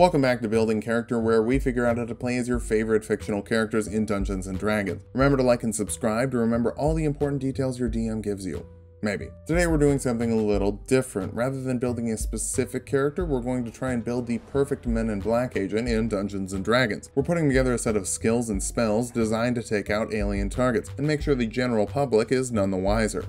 Welcome back to Building Character, where we figure out how to play as your favorite fictional characters in Dungeons & Dragons. Remember to like and subscribe to remember all the important details your DM gives you. Maybe. Today we're doing something a little different. Rather than building a specific character, we're going to try and build the perfect Men in Black agent in Dungeons & Dragons. We're putting together a set of skills and spells designed to take out alien targets and make sure the general public is none the wiser.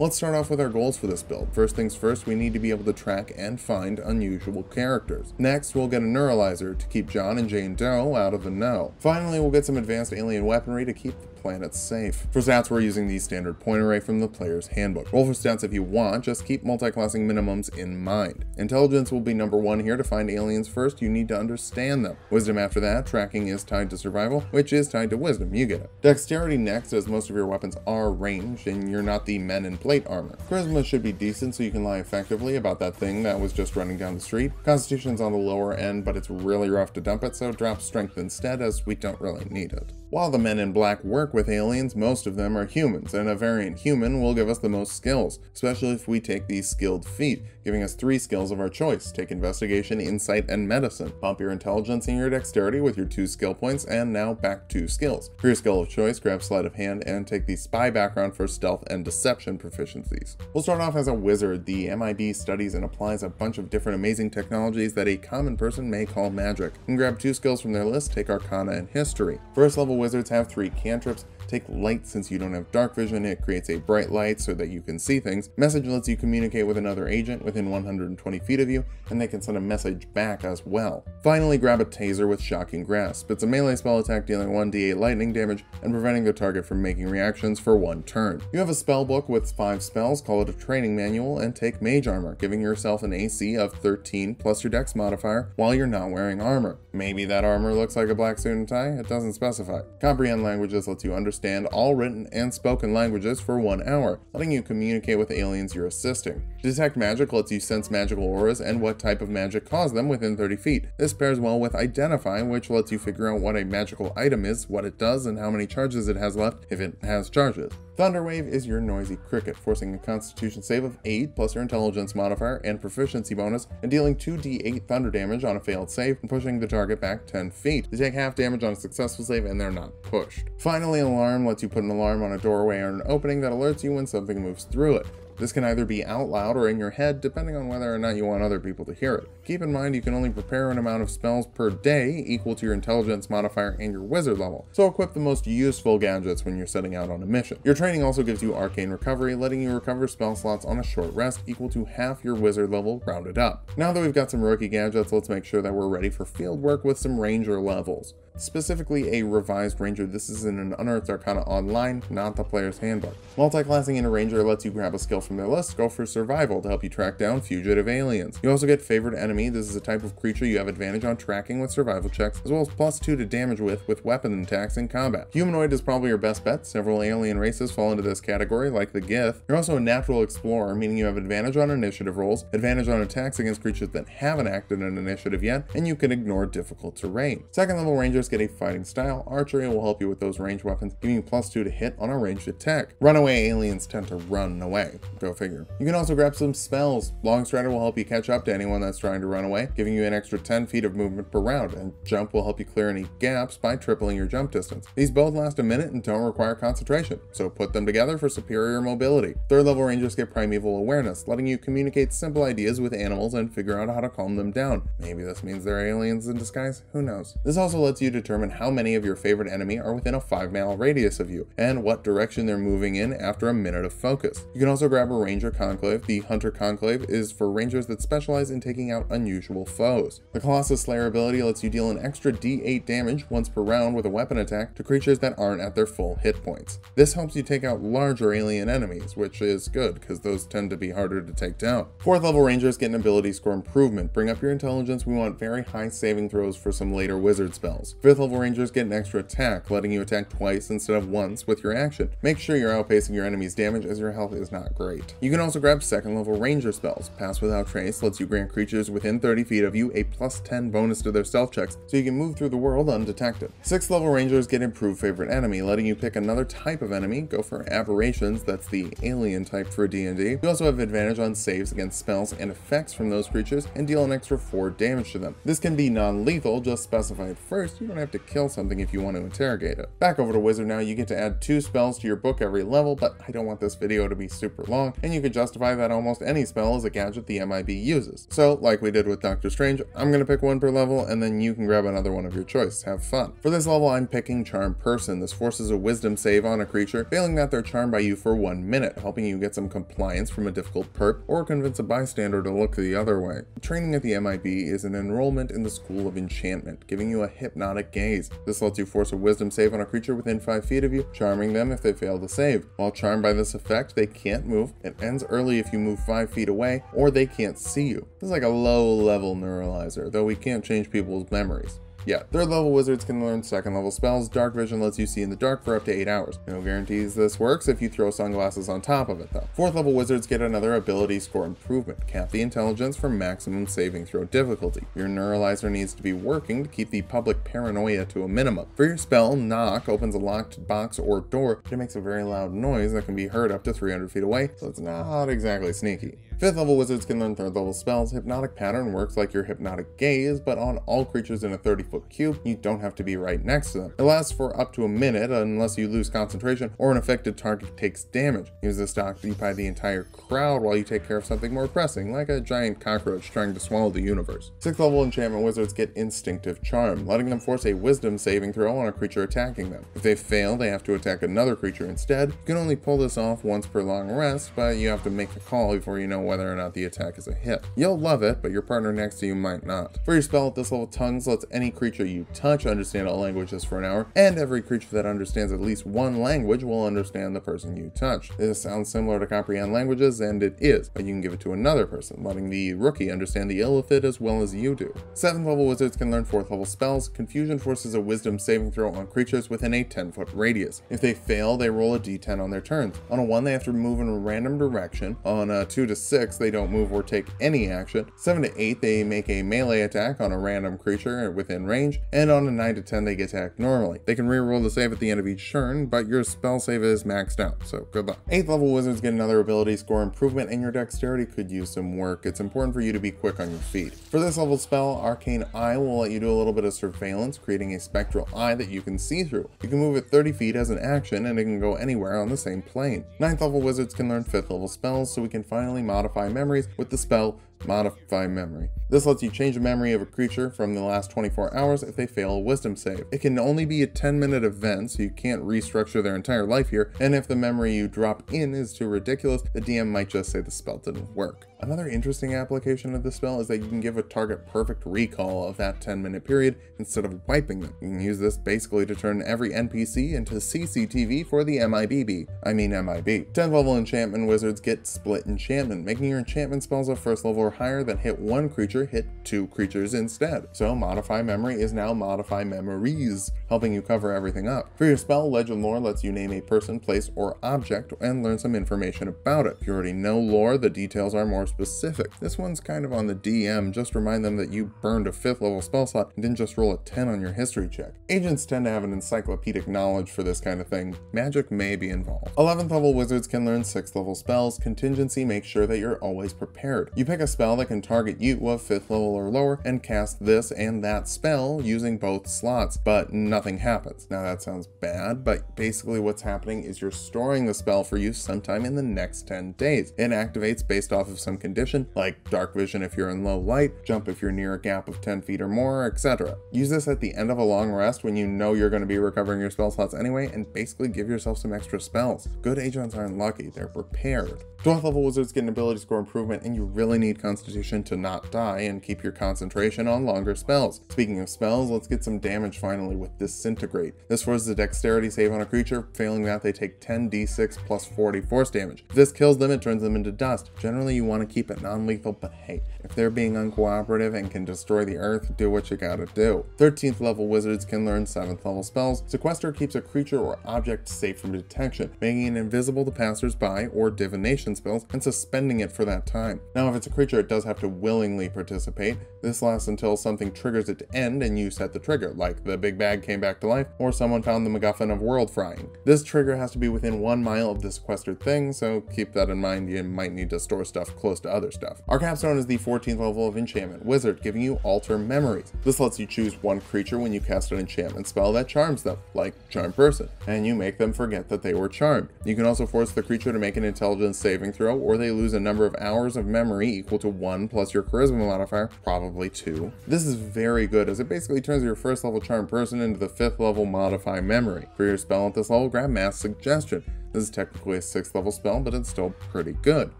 Let's start off with our goals for this build. First things first, we need to be able to track and find unusual characters. Next, we'll get a Neuralizer to keep John and Jane Doe out of the know. Finally, we'll get some advanced alien weaponry to keep the planet safe. For stats, we're using the standard point array from the player's handbook. Roll for stats if you want, just keep multi-classing minimums in mind. Intelligence will be number one here. To find aliens first, you need to understand them. Wisdom after that. Tracking is tied to survival, which is tied to wisdom, you get it. Dexterity next, as most of your weapons are ranged and you're not the men in plate armor. Charisma should be decent so you can lie effectively about that thing that was just running down the street. Constitution's on the lower end, but it's really rough to dump it, so drop strength instead, as we don't really need it. While the Men in Black work with aliens, most of them are humans, and a variant human will give us the most skills, especially if we take the skilled feat, giving us three skills of our choice. Take Investigation, Insight, and Medicine. Pump your Intelligence and your Dexterity with your two skill points, and now back two skills. For your skill of choice, grab Sleight of Hand and take the Spy background for Stealth and Deception proficiencies. We'll start off as a wizard. The MIB studies and applies a bunch of different amazing technologies that a common person may call magic. And grab two skills from their list, take Arcana and History. First level wizards have three cantrips. Take Light, since you don't have dark vision, it creates a bright light so that you can see things. Message lets you communicate with another agent within 120 feet of you, and they can send a message back as well. Finally, grab a Taser with Shocking Grasp. It's a melee spell attack dealing 1d8 lightning damage and preventing the target from making reactions for one turn. You have a spell book with 5 spells, call it a training manual, and take Mage Armor, giving yourself an AC of 13 plus your Dex modifier while you're not wearing armor. Maybe that armor looks like a black suit and tie? It doesn't specify. Comprehend Languages lets you understand all written and spoken languages for 1 hour, letting you communicate with aliens you're assisting. Detect Magic lets you sense magical auras and what type of magic caused them within 30 feet. This pairs well with Identify, which lets you figure out what a magical item is, what it does, and how many charges it has left if it has charges. Thunderwave is your noisy cricket, forcing a Constitution save of 8 plus your Intelligence modifier and proficiency bonus, and dealing 2d8 thunder damage on a failed save and pushing the target back 10 feet. They take half damage on a successful save and they're not pushed. Finally, Alarm lets you put an alarm on a doorway or an opening that alerts you when something moves through it. This can either be out loud or in your head, depending on whether or not you want other people to hear it. Keep in mind you can only prepare an amount of spells per day equal to your Intelligence modifier and your wizard level, so equip the most useful gadgets when you're setting out on a mission. Your training also gives you Arcane Recovery, letting you recover spell slots on a short rest equal to half your wizard level rounded up. Now that we've got some rookie gadgets, let's make sure that we're ready for field work with some ranger levels. Specifically a revised ranger. This is in an Unearthed Arcana online, not the player's handbook. Multi-classing in a ranger lets you grab a skill from their list, go for survival to help you track down fugitive aliens. You also get Favored Enemy. This is a type of creature you have advantage on tracking with survival checks, as well as +2 to damage with weapon attacks in combat. Humanoid is probably your best bet. Several alien races fall into this category, like the Gith. You're also a natural explorer, meaning you have advantage on initiative rolls, advantage on attacks against creatures that haven't acted on initiative yet, and you can ignore difficult terrain. Second level rangers get a fighting style. Archery will help you with those ranged weapons, giving you +2 to hit on a ranged attack. Runaway aliens tend to run away. Go figure. You can also grab some spells. Long Strider will help you catch up to anyone that's trying to run away, giving you an extra 10 feet of movement per round, and Jump will help you clear any gaps by tripling your jump distance. These both last a minute and don't require concentration, so put them together for superior mobility. Third level rangers get Primeval Awareness, letting you communicate simple ideas with animals and figure out how to calm them down. Maybe this means they're aliens in disguise? Who knows? This also lets you determine how many of your favorite enemy are within a 5-mile radius of you, and what direction they're moving in after a minute of focus. You can also grab a Ranger Conclave. The Hunter Conclave is for rangers that specialize in taking out unusual foes. The Colossus Slayer ability lets you deal an extra d8 damage once per round with a weapon attack to creatures that aren't at their full hit points. This helps you take out larger alien enemies, which is good, because those tend to be harder to take down. Fourth level rangers get an ability score improvement. Bring up your intelligence. We want very high saving throws for some later wizard spells. Fifth level rangers get an extra attack, letting you attack twice instead of once with your action. Make sure you're outpacing your enemy's damage, as your health is not great. Great. You can also grab 2nd level ranger spells. Pass Without Trace lets you grant creatures within 30 feet of you a +10 bonus to their stealth checks, so you can move through the world undetected. 6th level rangers get improved favorite enemy, letting you pick another type of enemy. Go for aberrations, that's the alien type for D&D. You also have advantage on saves against spells and effects from those creatures, and deal an extra 4 damage to them. This can be non-lethal, just specify it first. You don't have to kill something if you want to interrogate it. Back over to Wizard now. You get to add 2 spells to your book every level, but I don't want this video to be super long, and you could justify that almost any spell is a gadget the MIB uses. So, like we did with Doctor Strange, I'm going to pick one per level, and then you can grab another one of your choice. Have fun. For this level, I'm picking Charm Person. This forces a wisdom save on a creature, failing that they're charmed by you for 1 minute, helping you get some compliance from a difficult perp, or convince a bystander to look the other way. Training at the MIB is an enrollment in the School of Enchantment, giving you a hypnotic gaze. This lets you force a wisdom save on a creature within 5 feet of you, charming them if they fail to save. While charmed by this effect, they can't move. It ends early if you move 5 feet away, or they can't see you. This is like a low-level Neuralizer, though we can't change people's memories. Yeah, 3rd level wizards can learn 2nd level spells. Dark vision lets you see in the dark for up to 8 hours. No guarantees this works if you throw sunglasses on top of it though. 4th level wizards get another ability score improvement. Cap the intelligence for maximum saving throw difficulty. Your Neuralizer needs to be working to keep the public paranoia to a minimum. For your spell, Knock opens a locked box or door, but it makes a very loud noise that can be heard up to 300 feet away, so it's not exactly sneaky. 5th level wizards can learn 3rd level spells. Hypnotic pattern works like your hypnotic gaze, but on all creatures in a 30-foot cube. You don't have to be right next to them. It lasts for up to a minute unless you lose concentration or an affected target takes damage. Use this to occupy the entire crowd while you take care of something more pressing, like a giant cockroach trying to swallow the universe. 6th level enchantment wizards get instinctive charm, letting them force a wisdom saving throw on a creature attacking them. If they fail, they have to attack another creature instead. You can only pull this off once per long rest, but you have to make a call before you know whether or not the attack is a hit. You'll love it, but your partner next to you might not. For your spell at this level, Tongues lets any creature you touch understand all languages for an hour, and every creature that understands at least one language will understand the person you touch. This sounds similar to comprehend languages, and it is, but you can give it to another person, letting the rookie understand the illithid as well as you do. 7th level wizards can learn 4th level spells. Confusion forces a wisdom saving throw on creatures within a 10-foot radius. If they fail, they roll a d10 on their turns. On a 1, they have to move in a random direction. On a 2 to 6, they don't move or take any action. 7 to 8, they make a melee attack on a random creature within range, and on a 9 to 10, they get attacked normally. They can reroll the save at the end of each turn, but your spell save is maxed out, so good luck. 8th level wizards get another ability score improvement, and your dexterity could use some work. It's important for you to be quick on your feet. For this level spell, Arcane Eye will let you do a little bit of surveillance, creating a spectral eye that you can see through. You can move it 30 feet as an action, and it can go anywhere on the same plane. 9th level wizards can learn 5th level spells, so we can finally modify memories with the spell Modify Memory. This lets you change the memory of a creature from the last 24 hours if they fail a wisdom save. It can only be a 10-minute event, so you can't restructure their entire life here, and if the memory you drop in is too ridiculous, the DM might just say the spell didn't work. Another interesting application of this spell is that you can give a target perfect recall of that 10-minute period instead of wiping them. You can use this basically to turn every NPC into CCTV for the MIBB. I mean MIB. 10th level enchantment wizards get Split Enchantment, making your enchantment spells at 1st level or higher that hit one creature hit 2 creatures instead. So Modify Memory is now Modify Memories, helping you cover everything up. For your spell, Legend Lore lets you name a person, place, or object and learn some information about it. If you already know lore, the details are more specific. This one's kind of on the DM. Just remind them that you burned a 5th level spell slot and didn't just roll a 10 on your history check. Agents tend to have an encyclopedic knowledge for this kind of thing. Magic may be involved. 11th level wizards can learn 6th level spells. Contingency makes sure that you're always prepared. You pick a spell that can target you of 5th level or lower and cast this and that spell using both slots, but nothing happens. Now that sounds bad, but basically what's happening is you're storing the spell for use sometime in the next 10 days. It activates based off of some condition, like dark vision if you're in low light, jump if you're near a gap of 10 feet or more, etc. Use this at the end of a long rest when you know you're going to be recovering your spell slots anyway, and basically give yourself some extra spells. Good agents aren't lucky, they're prepared. 12th level wizards get an ability ability score improvement, and you really need Constitution to not die and keep your concentration on longer spells. Speaking of spells, let's get some damage finally with Disintegrate. This was the dexterity save on a creature. Failing that, they take 10d6 plus 40 force damage. If this kills them, it turns them into dust. Generally, you want to keep it non-lethal, but hey, if they're being uncooperative and can destroy the earth, do what you gotta do. 13th level wizards can learn 7th level spells. Sequester keeps a creature or object safe from detection, making it invisible to passersby or divination spells, and suspending it for that time. Now, if it's a creature, it does have to willingly participate. This lasts until something triggers it to end and you set the trigger, like the big bag came back to life, or someone found the MacGuffin of world frying. This trigger has to be within 1 mile of the sequestered thing, so keep that in mind. You might need to store stuff close to other stuff. Our capstone is the 14th level of Enchantment, Wizard, giving you Alter Memories. This lets you choose one creature when you cast an enchantment spell that charms them, like Charm Person, and you make them forget that they were charmed. You can also force the creature to make an intelligence saving throw, or they lose a number of hours of memory equal to 1 plus your charisma modifier, probably 2. This is very good, as it basically turns your 1st level Charm Person into the 5th level Modify Memory. For your spell at this level, grab Mass Suggestion. This is technically a 6th level spell, but it's still pretty good.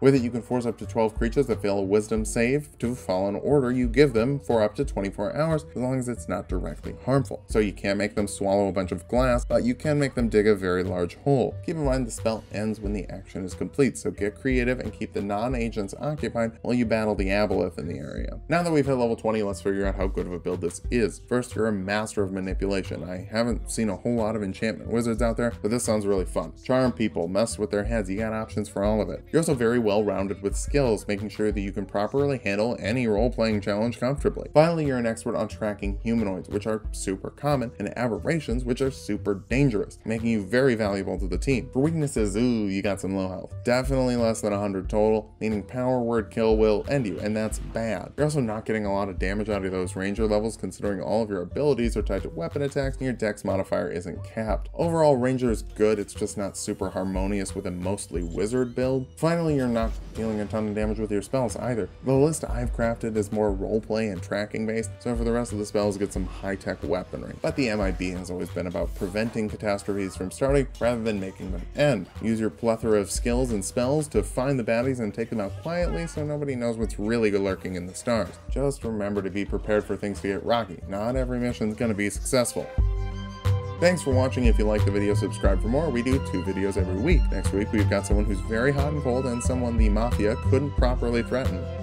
With it, you can force up to 12 creatures that fail a wisdom save to follow an order you give them for up to 24 hours, as long as it's not directly harmful. So you can't make them swallow a bunch of glass, but you can make them dig a very large hole. Keep in mind the spell ends when the action is complete, so get creative and keep the non-agents occupied while you battle the Aboleth in the area. Now that we've hit level 20, let's figure out how good of a build this is. First, you're a master of manipulation. I haven't seen a whole lot of enchantment wizards out there, but this sounds really fun. Charm people, mess with their heads, you got options for all of it. You're also very well rounded with skills, making sure that you can properly handle any role-playing challenge comfortably. Finally, you're an expert on tracking humanoids, which are super common, and aberrations, which are super dangerous, making you very valuable to the team. For weaknesses, ooh, you got some low health. Definitely less than 100 total, meaning Power Word Kill will end you, and that's bad. You're also not getting a lot of damage out of those ranger levels, considering all of your abilities are tied to weapon attacks and your dex modifier isn't capped. Overall, ranger is good, it's just not super harmonious with a mostly wizard build. Finally, you're not dealing a ton of damage with your spells either. The list I've crafted is more roleplay and tracking based, so for the rest of the spells, get some high-tech weaponry. But the MIB has always been about preventing catastrophes from starting rather than making them end. Use your plethora of skills and spells to find the baddies and take them out quietly so nobody knows what's really lurking in the stars. Just remember to be prepared for things to get rocky. Not every mission's gonna be successful. Thanks for watching. If you like the video, subscribe for more. We do 2 videos every week. Next week, we've got someone who's very hot and cold and someone the Mafia couldn't properly threaten.